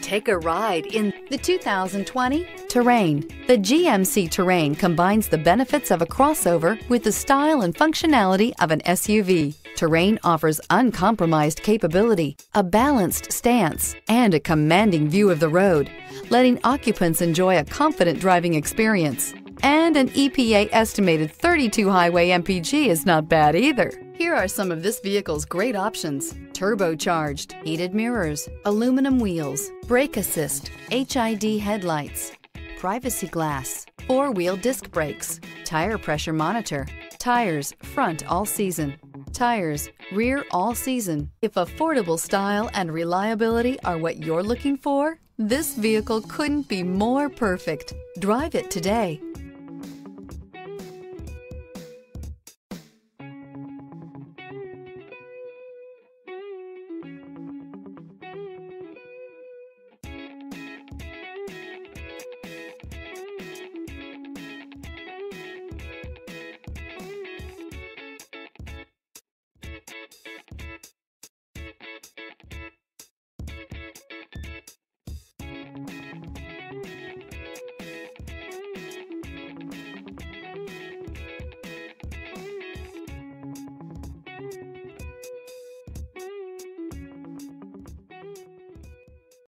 Take a ride in the 2020 Terrain. The GMC Terrain combines the benefits of a crossover with the style and functionality of an SUV. Terrain offers uncompromised capability, a balanced stance, and a commanding view of the road, letting occupants enjoy a confident driving experience. And an EPA-estimated 32 highway MPG is not bad either. Here are some of this vehicle's great options: turbocharged, heated mirrors, aluminum wheels, brake assist, HID headlights, privacy glass, four-wheel disc brakes, tire pressure monitor, tires front all season, tires rear all season. If affordable style and reliability are what you're looking for, this vehicle couldn't be more perfect. Drive it today.